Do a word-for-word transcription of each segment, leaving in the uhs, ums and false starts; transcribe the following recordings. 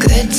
Good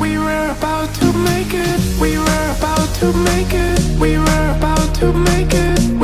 We were about to make it, we were about to make it.